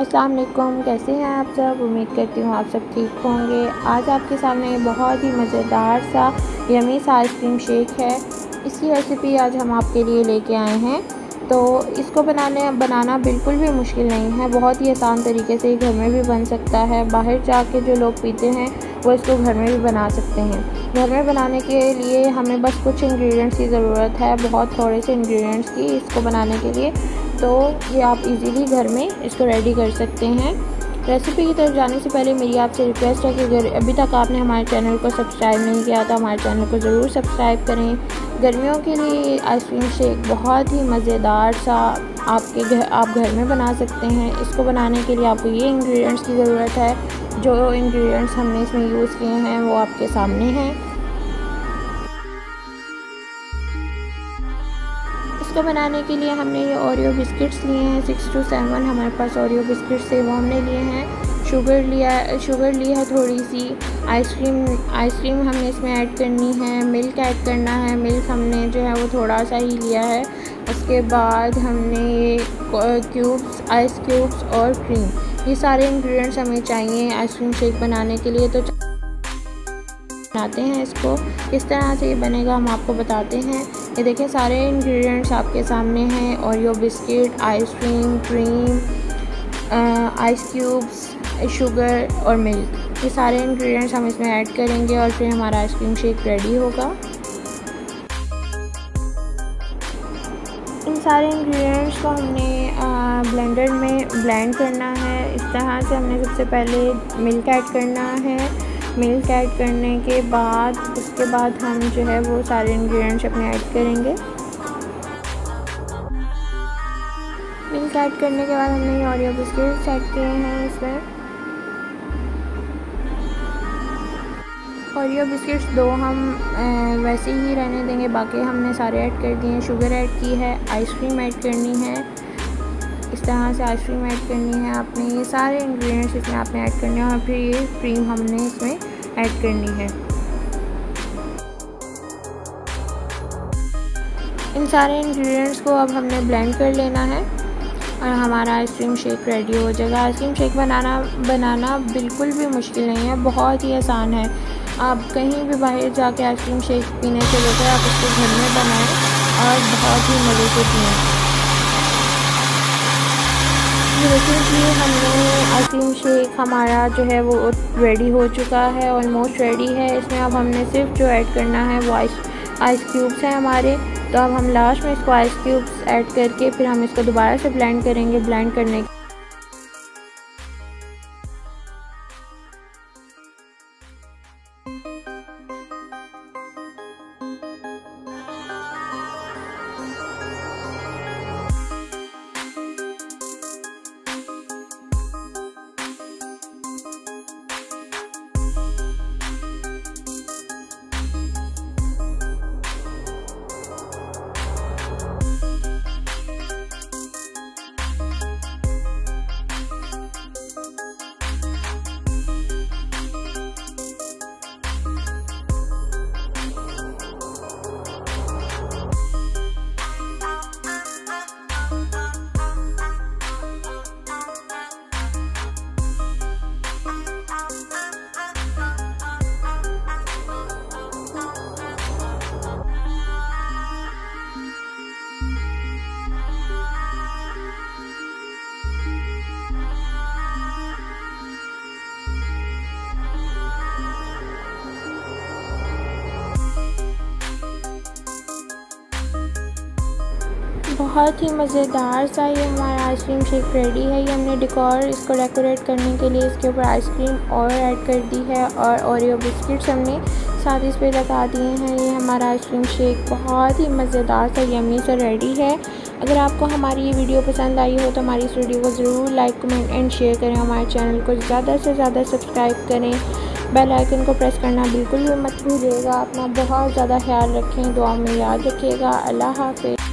अस्सलाम वालेकुम, कैसे हैं आप सब। उम्मीद करती हूँ आप सब ठीक होंगे। आज आपके सामने ये बहुत ही मज़ेदार सा यमी सा आइसक्रीम शेक है। इसकी रेसिपी आज हम आपके लिए लेके आए हैं। तो इसको बनाना बिल्कुल भी मुश्किल नहीं है, बहुत ही आसान तरीके से घर में भी बन सकता है। बाहर जाके जो लोग पीते हैं वो इसको घर में भी बना सकते हैं। घर में बनाने के लिए हमें बस कुछ इंग्रेडिएंट्स की ज़रूरत है, बहुत थोड़े से इंग्रेडिएंट्स की इसको बनाने के लिए। तो ये आप इजीली घर में इसको रेडी कर सकते हैं। रेसिपी की तरफ जाने से पहले मेरी आपसे रिक्वेस्ट है कि अगर अभी तक आपने हमारे चैनल को सब्सक्राइब नहीं किया तो हमारे चैनल को ज़रूर सब्सक्राइब करें। गर्मियों के लिए आइसक्रीम शेक बहुत ही मज़ेदार सा आप घर में बना सकते हैं। इसको बनाने के लिए आपको ये इंग्रेडिएंट्स की ज़रूरत है। जो इंग्रेडिएंट्स हमने इसमें यूज़ किए हैं वो आपके सामने हैं। इसको बनाने के लिए हमने ये ओरियो बिस्किट्स लिए हैं, 6 to 7 हमारे पास ओरियो बिस्किट्स थे वो हमने लिए हैं। शुगर ली है थोड़ी सी। आइसक्रीम हमने इसमें ऐड करनी है। मिल्क ऐड करना है, मिल्क हमने जो है वो थोड़ा सा ही लिया है। उसके बाद हमने ये आइस क्यूब्स और क्रीम, ये सारे इंग्रेडिएंट्स हमें चाहिए आइसक्रीम शेक बनाने के लिए। तो बनाते हैं इसको, किस तरह से ये बनेगा हम आपको बताते हैं। ये देखें, सारे इंग्रेडिएंट्स आपके सामने हैं। Oreo biscuit, ice cream, cream, ice cubes, sugar और मिल्क, ये सारे इंग्रेडिएंट्स हम इसमें ऐड करेंगे और फिर हमारा आइसक्रीम शेक रेडी होगा। इन सारे इंग्रेडिएंट्स को हमने ब्लेंडर में ब्लेंड करना है। इस तरह से हमने सबसे पहले मिल्क ऐड करना है। मिल्क ऐड करने के बाद उसके बाद हम जो है वो सारे इंग्रेडिएंट्स अपने ऐड करेंगे। मिल्क ऐड करने के बाद हमने ये ओरियो बिस्किट्स ऐड किए हैं इसमें। ओरियो बिस्किट्स 2 हम वैसे ही रहने देंगे, बाकी हमने सारे ऐड कर दिए हैं। शुगर ऐड की है, आइसक्रीम ऐड करनी है। इस तरह से आइसक्रीम ऐड करनी है आपने, ये सारे इंग्रेडिएंट्स इसमें आपने ऐड करने हैं और फिर ये क्रीम हमने इसमें ऐड करनी है। इन सारे इंग्रेडिएंट्स को अब हमने ब्लेंड कर लेना है और हमारा आइसक्रीम शेक रेडी हो जाएगा। आइसक्रीम शेक बनाना बिल्कुल भी मुश्किल नहीं है, बहुत ही आसान है। आप कहीं भी बाहर जाके आइसक्रीम शेक पीने से लेकर आप उसको घर में बनाएँ और बहुत ही मज़े से पिएँ। देखिए, हमने आइसक्रीम शेक हमारा जो है वो रेडी हो चुका है, ऑलमोस्ट रेडी है। इसमें अब हमने सिर्फ जो ऐड करना है वो आइस क्यूब्स हैं हमारे। तो अब हम लास्ट में इसको आइस क्यूब्स ऐड करके फिर हम इसको दोबारा से ब्लेंड करेंगे। ब्लेंड करने के बहुत ही मज़ेदार सा ये हमारा आइसक्रीम शेक रेडी है। ये हमने इसको डेकोरेट करने के लिए इसके ऊपर आइसक्रीम और ऐड कर दी है और ओरियो बिस्किट्स हमने साथ इस पे लगा दिए हैं। ये हमारा आइसक्रीम शेक बहुत ही मज़ेदार सा यमी सा रेडी है। अगर आपको हमारी ये वीडियो पसंद आई हो तो हमारी इस वीडियो को ज़रूर लाइक, कमेंट एंड शेयर करें। हमारे चैनल को ज़्यादा से ज़्यादा सब्सक्राइब करें। बेल आइकन को प्रेस करना बिल्कुल भी मत भूलिएगा। अपना बहुत ज़्यादा ख्याल रखें, दुआ में याद रखिएगा। अल्लाह हाफ़िज़।